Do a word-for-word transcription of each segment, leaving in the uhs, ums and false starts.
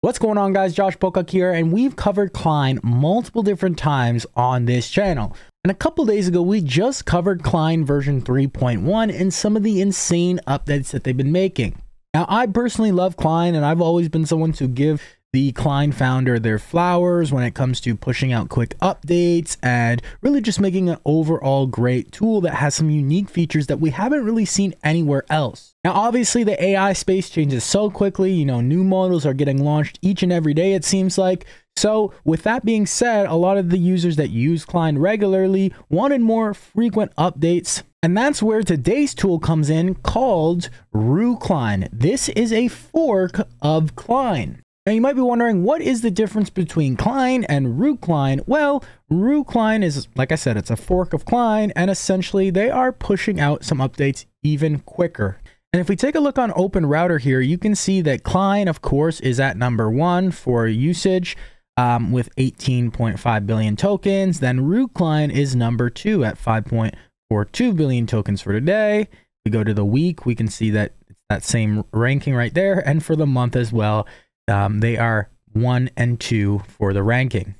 What's going on, guys? Josh Pocock here, and we've covered Cline multiple different times on this channel. And a couple days ago, we just covered Cline version three point one and some of the insane updates that they've been making. Now, I personally love Cline, and I've always been someone to give the Cline founder their flowers when it comes to pushing out quick updates and really just making an overall great tool that has some unique features that we haven't really seen anywhere else. Now, obviously, the A I space changes so quickly. You know, new models are getting launched each and every day, it seems like. So with that being said, a lot of the users that use Cline regularly wanted more frequent updates. And that's where today's tool comes in, called Roo Cline. This is a fork of Cline. Now, you might be wondering, what is the difference between Cline and Roo Cline? Well, Roo Cline is, like I said, it's a fork of Cline, and essentially they are pushing out some updates even quicker. And if we take a look on Open Router here, you can see that Cline, of course, is at number one for usage um, with eighteen point five billion tokens. Then Roo Cline is number two at five point four two billion tokens for today. If we go to the week, we can see that it's that same ranking right there, and for the month as well. Um, they are one and two for the ranking.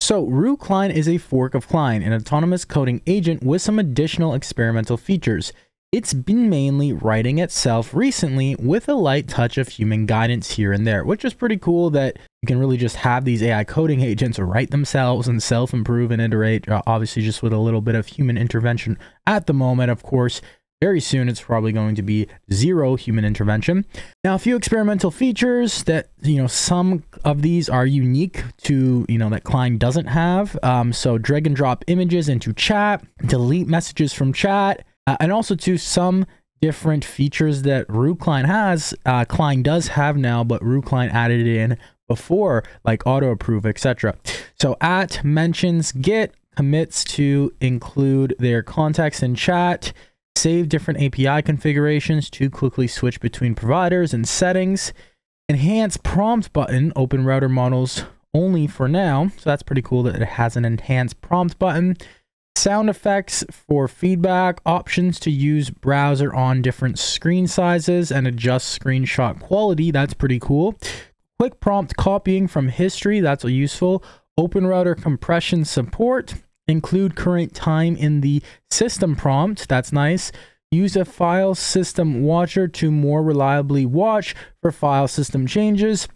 So Roo Cline is a fork of Cline, an autonomous coding agent with some additional experimental features. It's been mainly writing itself recently with a light touch of human guidance here and there, which is pretty cool that you can really just have these A I coding agents write themselves and self-improve and iterate, obviously just with a little bit of human intervention at the moment. Of course, very soon it's probably going to be zero human intervention. Now, a few experimental features that, you know, some of these are unique to, you know, that Cline doesn't have. Um, so drag and drop images into chat, delete messages from chat, Uh, and also to some different features that Roo Cline has, uh, Cline does have now, but Roo Cline added it in before, like auto approve, et cetera. So at mentions git commits to include their contacts in chat, save different A P I configurations to quickly switch between providers and settings, enhance prompt button, Open Router models only for now. So that's pretty cool that it has an enhanced prompt button. Sound effects for feedback, options to use browser on different screen sizes and adjust screenshot quality. That's pretty cool. Quick prompt copying from history. That's useful. Open Router compression support. Include current time in the system prompt. That's nice. Use a file system watcher to more reliably watch for file system changes.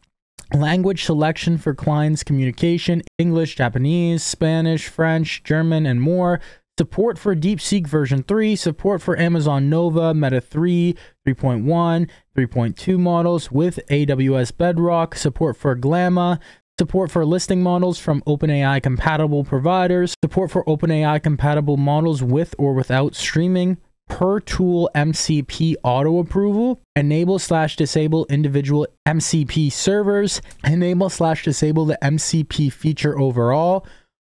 Language selection for Cline's communication, English, Japanese, Spanish, French, German, and more. Support for DeepSeek version three, support for Amazon Nova, Meta three, three point one, three point two models with A W S Bedrock, support for Llama, support for listing models from OpenAI compatible providers, support for OpenAI compatible models with or without streaming, per tool M C P auto approval, enable slash disable individual M C P servers, enable slash disable the M C P feature overall,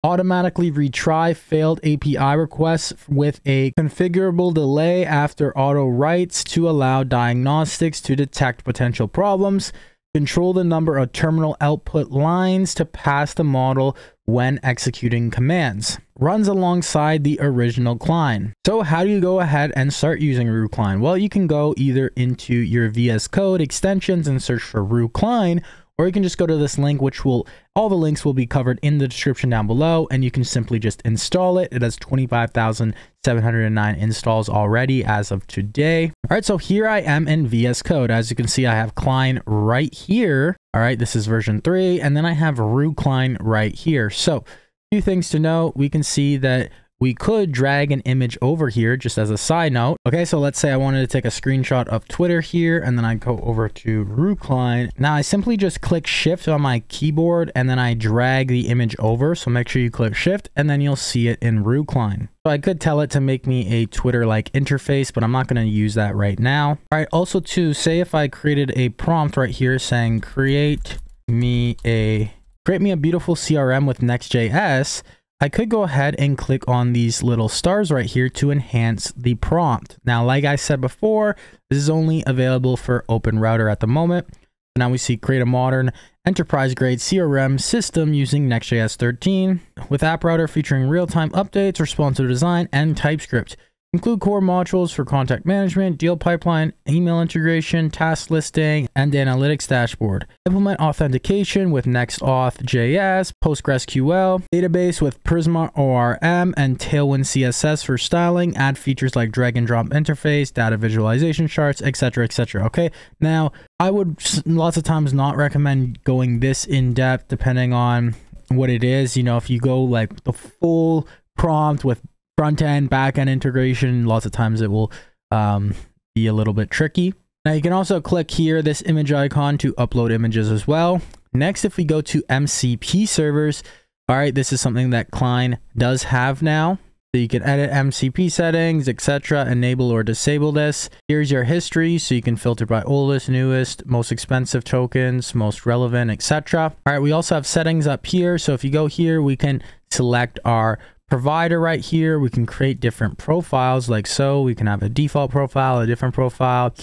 automatically retry failed A P I requests with a configurable delay after auto writes to allow diagnostics to detect potential problems, control the number of terminal output lines to pass the model when executing commands. Runs alongside the original Cline. So how do you go ahead and start using Roo Cline? Well, you can go either into your V S Code extensions and search for Roo Cline, or you can just go to this link, which will, all the links will be covered in the description down below, and you can simply just install it. It has twenty-five thousand seven hundred nine installs already as of today. All right, so here I am in V S Code. As you can see, I have Cline right here. All right, this is version three, and then I have Roo Cline right here. So few things to note, we can see that we could drag an image over here just as a side note. Okay, so let's say I wanted to take a screenshot of Twitter here, and then I go over to Roo Cline. Now I simply just click shift on my keyboard, and then I drag the image over. So make sure you click shift, and then you'll see it in Roo Cline. So I could tell it to make me a Twitter-like interface, but I'm not going to use that right now. All right, also to say, if I created a prompt right here saying create me a create me a beautiful C R M with Next.js, I could go ahead and click on these little stars right here to enhance the prompt. Now, like I said before, this is only available for Open Router at the moment. Now we see create a modern enterprise-grade C R M system using Next.js thirteen, with App Router featuring real-time updates, responsive design, and TypeScript. Include core modules for contact management, deal pipeline, email integration, task listing, and analytics dashboard. Implement authentication with Next Auth dot J S, PostgreSQL, database with Prisma O R M, and Tailwind C S S for styling. Add features like drag and drop interface, data visualization charts, et cetera, et cetera. Okay, now I would lots of times not recommend going this in depth depending on what it is. You know, if you go like the full prompt with front-end, back-end integration, lots of times it will um, be a little bit tricky. Now you can also click here, this image icon, to upload images as well. Next, if we go to M C P servers, all right, this is something that Cline does have now. So you can edit M C P settings, et cetera, enable or disable this. Here's your history, so you can filter by oldest, newest, most expensive tokens, most relevant, et cetera. All right, we also have settings up here. So if you go here, we can select our provider right here. We can create different profiles like so. We can have a default profile, a different profile.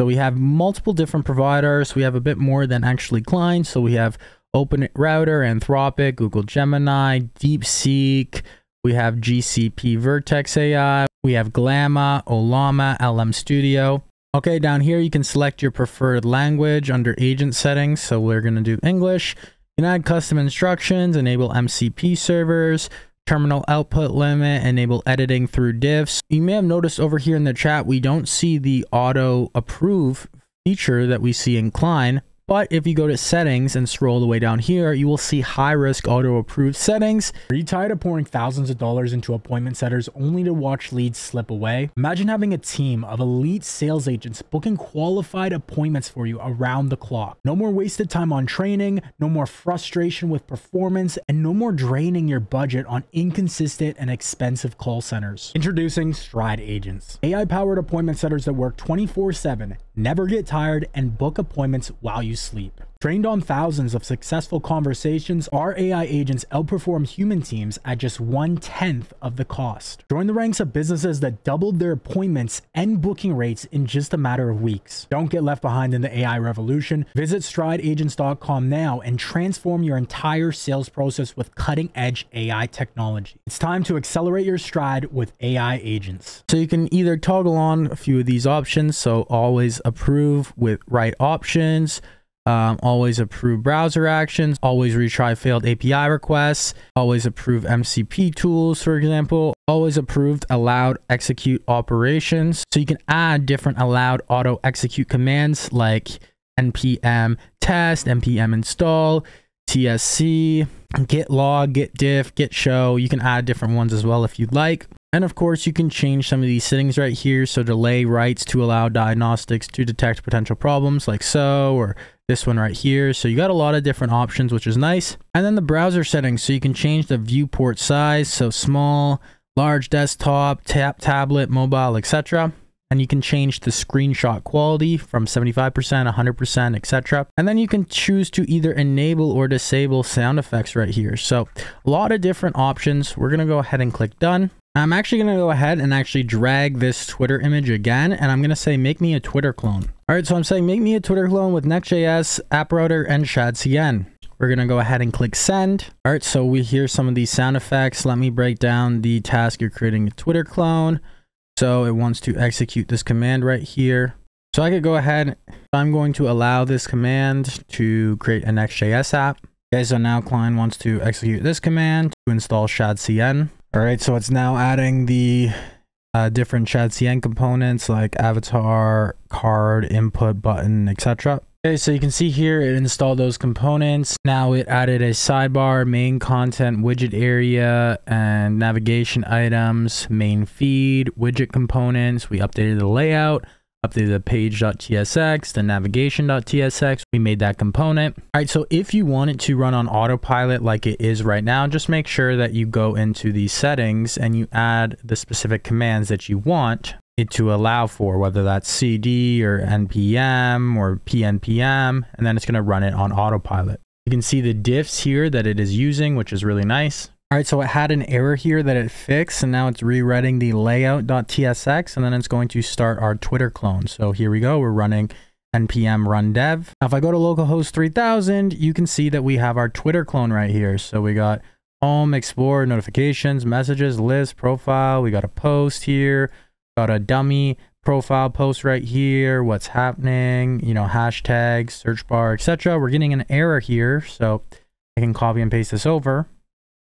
So we have multiple different providers. We have a bit more than actually Cline. So we have Open Router, Anthropic, Google Gemini, DeepSeek. We have G C P Vertex A I. We have Llama, Ollama, L M Studio. Okay, down here you can select your preferred language under agent settings. So we're going to do English. You can add custom instructions, enable M C P servers, terminal output limit, enable editing through diffs. You may have noticed over here in the chat, we don't see the auto approve feature that we see in Cline, but if you go to settings and scroll the way down here, you will see high risk auto approve settings. Are you tired of pouring thousands of dollars into appointment setters only to watch leads slip away? Imagine having a team of elite sales agents booking qualified appointments for you around the clock. No more wasted time on training, no more frustration with performance, and no more draining your budget on inconsistent and expensive call centers. Introducing Stride Agents, A I-powered appointment setters that work twenty-four seven, never get tired, and book appointments while you sleep. Trained on thousands of successful conversations, our A I agents outperform human teams at just one-tenth of the cost. Join the ranks of businesses that doubled their appointments and booking rates in just a matter of weeks. Don't get left behind in the A I revolution. Visit stride agents dot com now and transform your entire sales process with cutting-edge A I technology. It's time to accelerate your stride with A I agents. So you can either toggle on a few of these options, so always approve with right options, Um, always approve browser actions, always retry failed A P I requests, always approve M C P tools, for example, always approved allowed execute operations. So you can add different allowed auto execute commands like N P M test, N P M install, T S C, git log, git diff, git show. You can add different ones as well if you'd like. And of course, you can change some of these settings right here. So delay writes to allow diagnostics to detect potential problems like so, or this one right here. So you got a lot of different options, which is nice. And then the browser settings. So you can change the viewport size. So small, large desktop, tab, tablet, mobile, et cetera. And you can change the screenshot quality from seventy-five percent, one hundred percent, et cetera. And then you can choose to either enable or disable sound effects right here. So a lot of different options. We're going to go ahead and click done. I'm actually going to go ahead and actually drag this Twitter image again. And I'm going to say, make me a Twitter clone. All right, so I'm saying, make me a Twitter clone with Next.js, App Router, and ShadCN. We're going to go ahead and click send. All right, so we hear some of these sound effects. Let me break down the task of creating a Twitter clone. So it wants to execute this command right here. So I could go ahead, I'm going to allow this command to create a Next.js app. Okay, so now Cline wants to execute this command to install ShadCN. All right, so it's now adding the uh, different ShadCN components like avatar, card, input, button, et cetera. Okay, so you can see here it installed those components. Now it added a sidebar, main content, widget area, and navigation items, main feed, widget components. We updated the layout, updated the page.tsx, the navigation.tsx. We made that component. All right, so if you want it to run on autopilot like it is right now, just make sure that you go into the settings and you add the specific commands that you want it to allow for, whether that's C D or N P M or P N P M, and then it's going to run it on autopilot. You can see the diffs here that it is using, which is really nice. All right, so it had an error here that it fixed, and now it's rewriting the layout.tsx, and then it's going to start our Twitter clone. So here we go. We're running ten p m run dev. Now, if I go to localhost three thousand, you can see that we have our Twitter clone right here. So we got home, explore, notifications, messages, list, profile. We got a post here, got a dummy profile post right here, what's happening, you know, hashtags, search bar, et cetera. We're getting an error here, so I can copy and paste this over.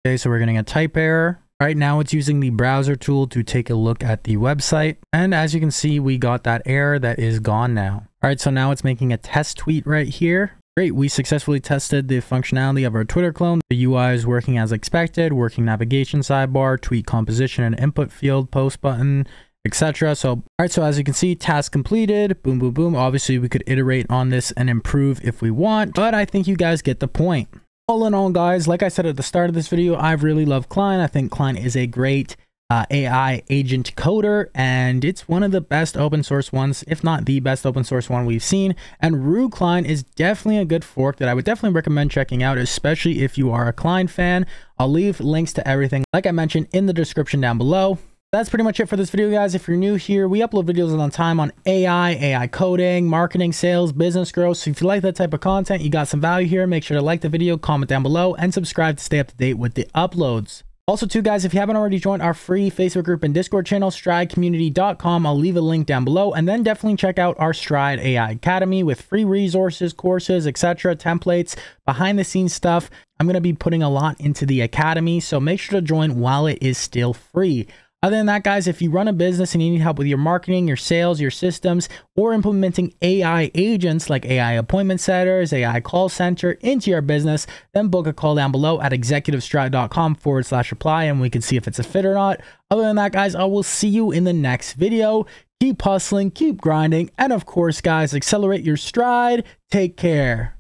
Okay, so we're getting a type error. Right now it's using the browser tool to take a look at the website. And as you can see, we got that error that is gone now. All right, so now it's making a test tweet right here. Great, we successfully tested the functionality of our Twitter clone. The U I is working as expected, working navigation sidebar, tweet composition and input field, post button, et cetera. So, all right, so as you can see, task completed, boom, boom, boom. Obviously we could iterate on this and improve if we want, but I think you guys get the point. All in all, guys, like I said at the start of this video, I really love Cline. I think Cline is a great uh, A I agent coder, and it's one of the best open source ones, if not the best open source one we've seen. And Roo Cline is definitely a good fork that I would definitely recommend checking out, especially if you are a Cline fan. I'll leave links to everything, like I mentioned, in the description down below. That's pretty much it for this video, guys. If you're new here, we upload videos on time on A I, A I coding, marketing, sales, business growth. So if you like that type of content, you got some value here, make sure to like the video, comment down below, and subscribe to stay up to date with the uploads. Also too, guys, if you haven't already joined our free Facebook group and Discord channel, stride community dot com, I'll leave a link down below. And then definitely check out our Stride A I Academy with free resources, courses, et cetera, templates, behind the scenes stuff. I'm going to be putting a lot into the Academy, so make sure to join while it is still free. Other than that, guys, if you run a business and you need help with your marketing, your sales, your systems, or implementing A I agents like A I appointment setters, A I call center into your business, then book a call down below at executive stride dot com forward slash apply, and we can see if it's a fit or not. Other than that, guys, I will see you in the next video. Keep hustling, keep grinding, and of course, guys, accelerate your stride. Take care.